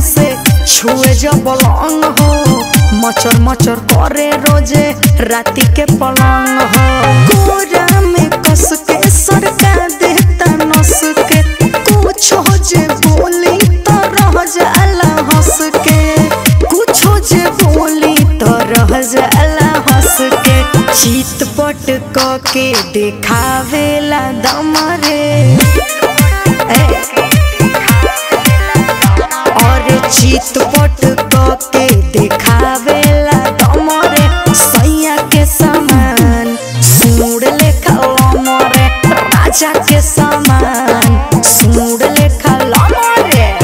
से छुए जब लौंग हो, मचर मचर करे रोजे राती के पलंग हो। गोरा में कस के सरका देता नस के, कुछ हो जे बोली तो रह जाला हंस के, कुछ हो जे बोली तो रह जाला हंस के। चीतपट के देखावेला दम रे, चितपट के देखावेला तमरे, सैया के समान सूंड लेखा लमरे, राजा के समान सूंड लेखा लमरे।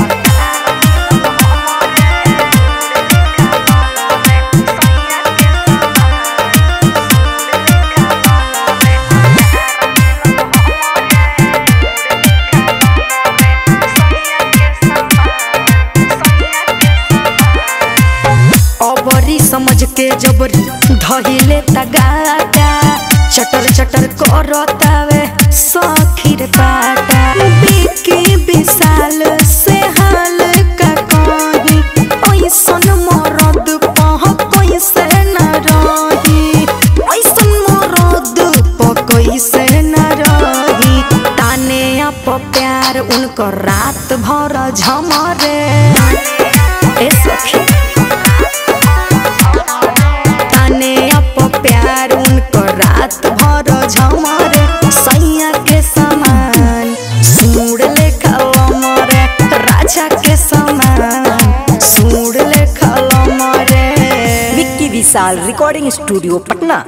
अबरी समझ के जबरी धहिले तगाटा, चटर चटर करतावे सखीर पाटा। विकी विशाल से हाल का कही, ऐसन मरद पह कैसे न रही, ऐसन मरद पह कैसे न रही। ताने आप प्यार उनकर रात भर झमरे, ए सखी प्यार उनको रात भर झमरे, सैया के समान सूंड लेखा लमरे, राजा के समान सूंड लेखा लमरे। Vicky Vishal recording studio Patna.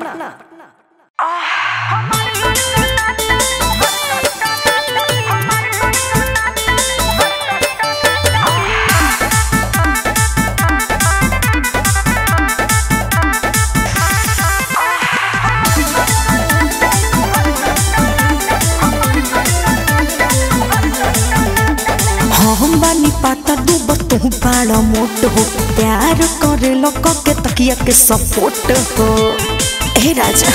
हम बानी पाता डूबत तू बड़ा मोट हो, प्यार करे लोग के तकिया के सपोर्ट हो। हे राजा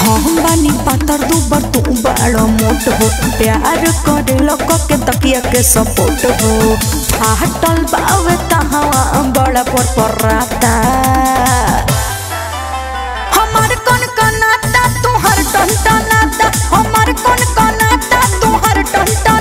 हम बानी पाता डूबत तू बड़ा मोट हो, प्यार करे लोग के तकिया के सपोर्ट हो। फाटल बावे तहावा बड़ा पर पराता, हमार कौन कनाता तू हर टंटनाता, हमार कौन कनाता तू हर टंटनाता,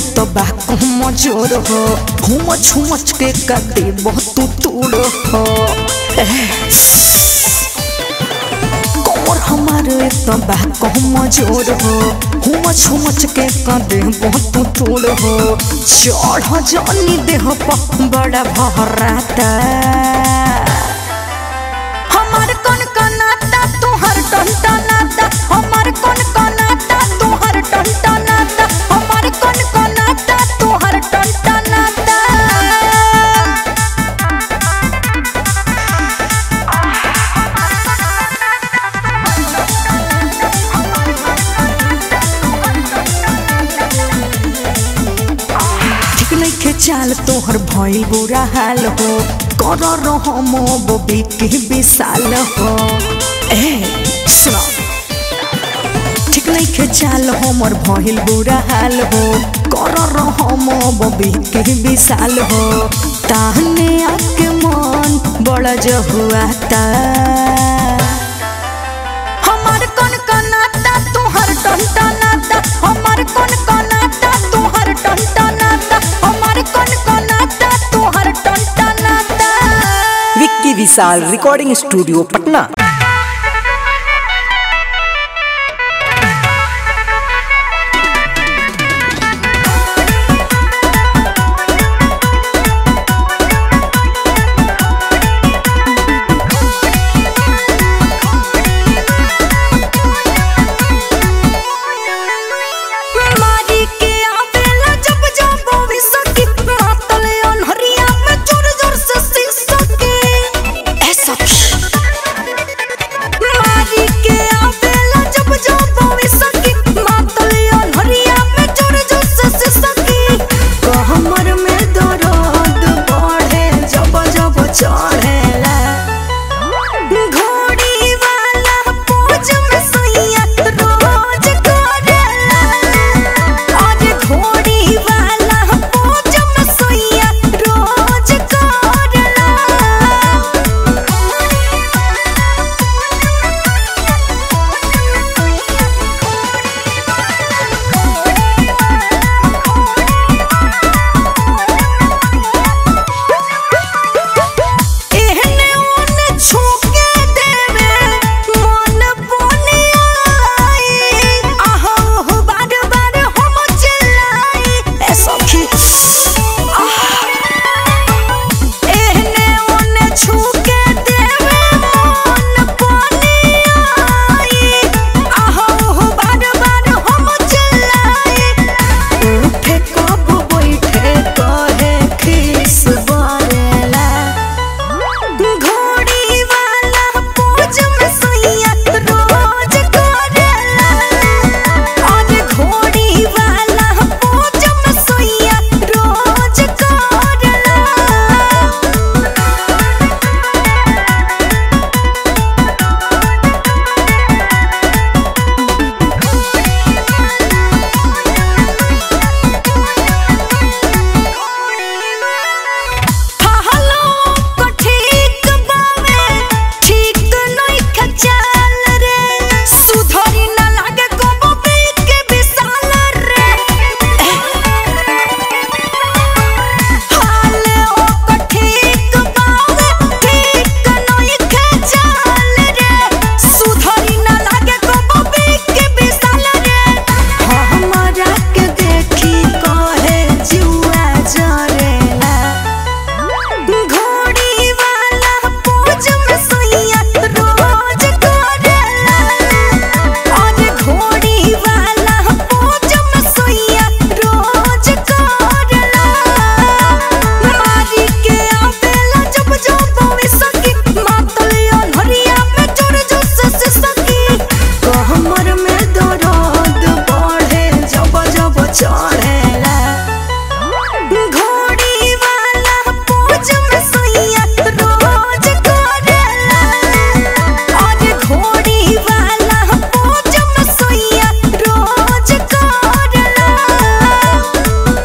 तो बाकू मजोर हो, हुमच हुमच के कते बहुत तूड़ हो। कमर हमारे तो बाकू मजोर हो, हुमच हुमच के कते बहुत तूड़ हो। चढ़ जानी देह पर बड़ा भराता, हमार कौन कनाता तू हर टंटनाता, हमार कौन कनाता तू हर टंटनाता, हमार कौन चाल तोहर भई बुरा हाल हो, कर रहो मो विकी विशाल हो। सुनो ठीक नहीं के चाल हमर भइल बुरा हाल हो, कर रहो मो विकी विशाल हो। ताने आके मन बड़ा जो हुआ था, हमार कौन कनाता तू हर टंटनाता, हमार कौन कनाता तू हर टंटनाता, हमार कौन कनाता तू हर टंटनाता। Vicky Vishal recording studio Patna.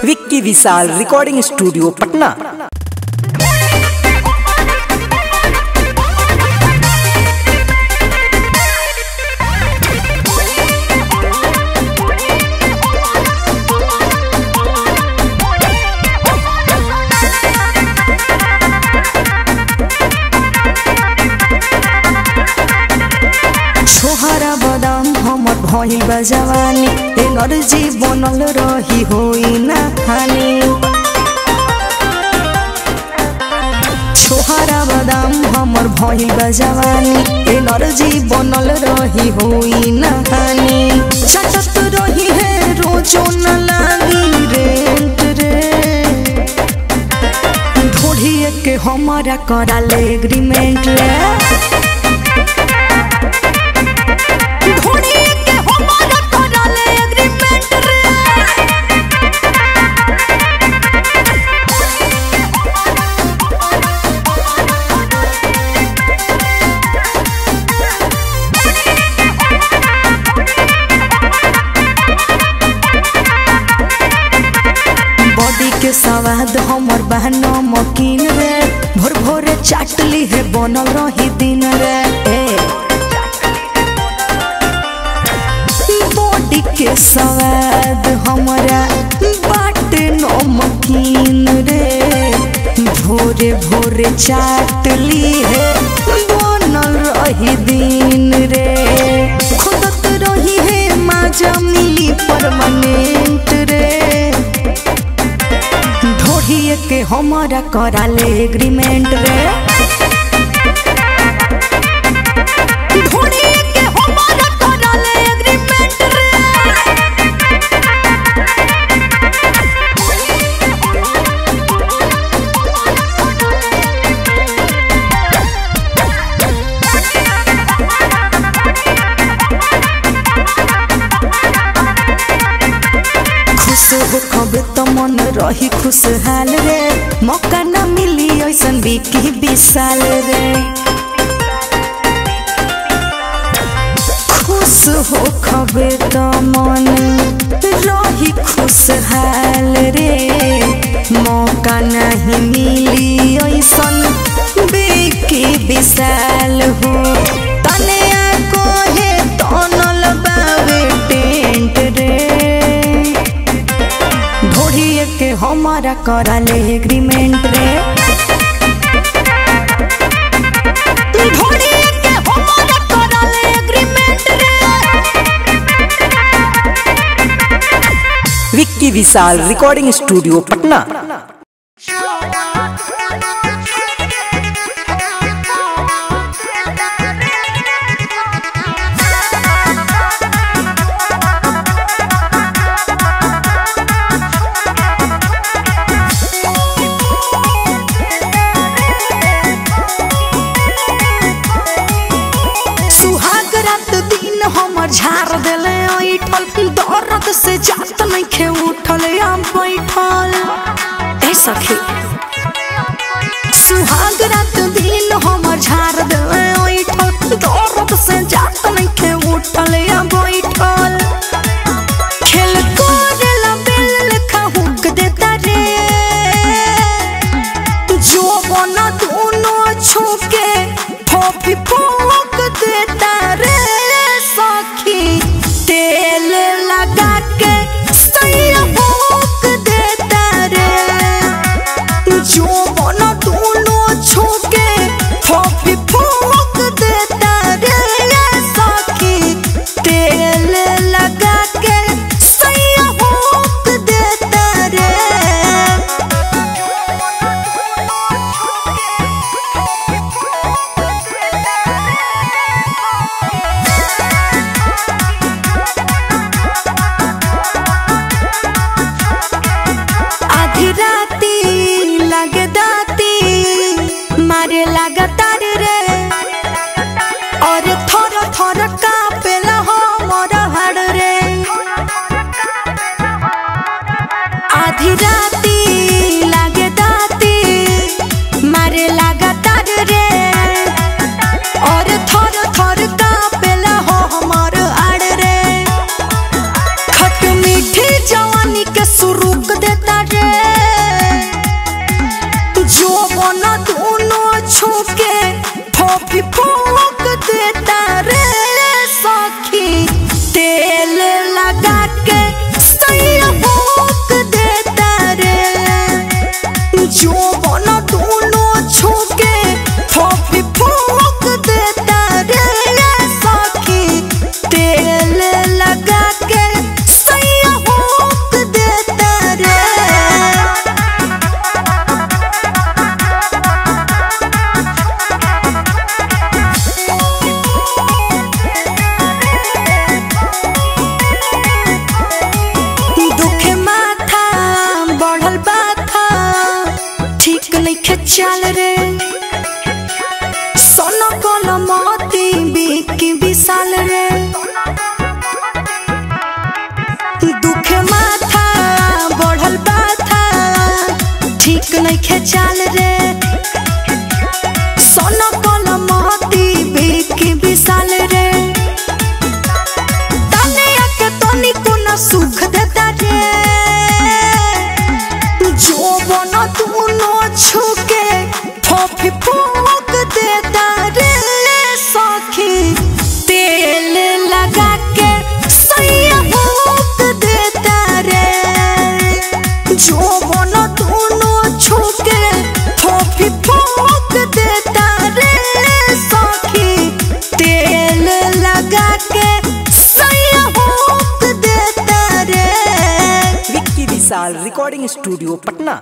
Vicky Vishal recording studio Patna. छोहरा बदाम हमर भई बजवानी एनर्जी बनल रही होई ना हानी। छोहरा बदाम हमर भई बजवानी एनर्जी बनल रही होई ना हानी। छटत रही है रोजो न लागी रेंट रे धोढ़िए के हमारा कराले एग्रीमेंट रे। के स्वाद हमर बहनो मकीन रे भोर भोर चाटली है बनल रही दिन रे। बॉडी के स्वाद हमारा बाट नमकीन रे भोरे भोरे चाटली है बनल रही दिन रे। खुदत रही है माजा मिली परमानेंट रे धोढ़िए के हमारा कराले एग्रीमेंट रे। खब तो मन रही खुशहाल रे मौका न मिली ऐसन विक्की विशाल रे। खुश हो खब तो मन रही खुशहाल रे मौका नहीं मिली ऐसन विक्की विशाल हो। तने आको है तनल बावे टेंट रे धोढ़िए के हमारा कराले एग्रीमेंट रे। Vicky Vishal recording studio Patna. झार देले दर्द से जात नहीं खे उठल आम बैठल सखी। सुहाग रात दिन हमर झार देले दर्द से जात नहीं खे उठल आम बैठल खेल को चल रे सोना कोला मोती विकी विशाल रे दुख माथा बढ़ल बाथा ठीक नहीं खे चल रे सोना कोला मोती विकी विशाल रे तने के तोनी को ना सुख देता रे जो बना तू नो छुके विक्की विशाल रिकॉर्डिंग स्टूडियो पटना।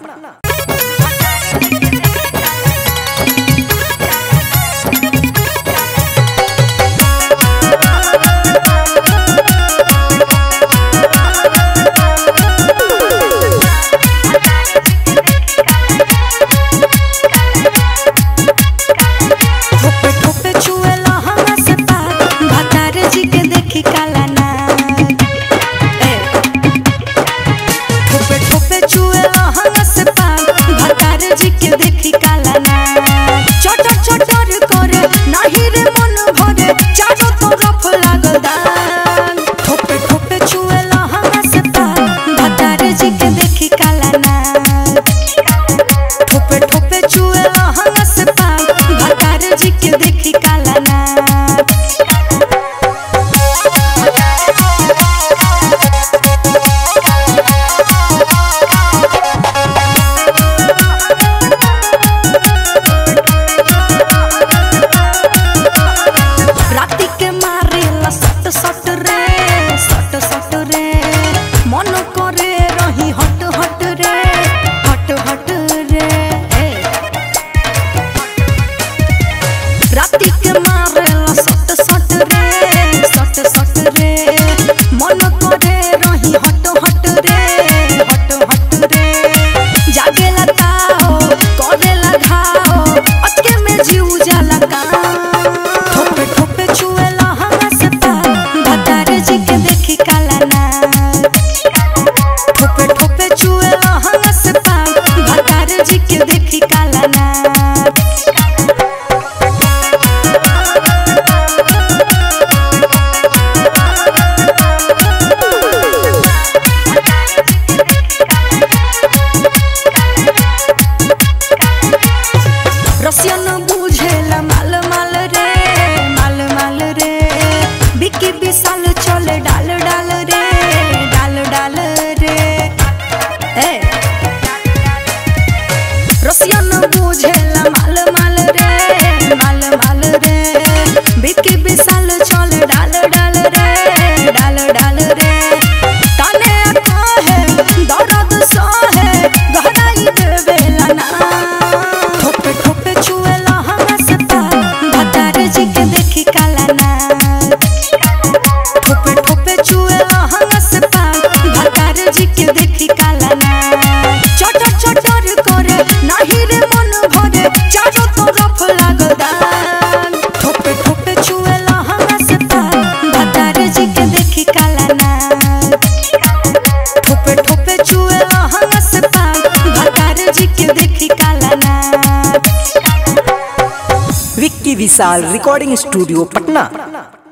जी के देखी काला ना। Vicky Vishal recording studio Patna.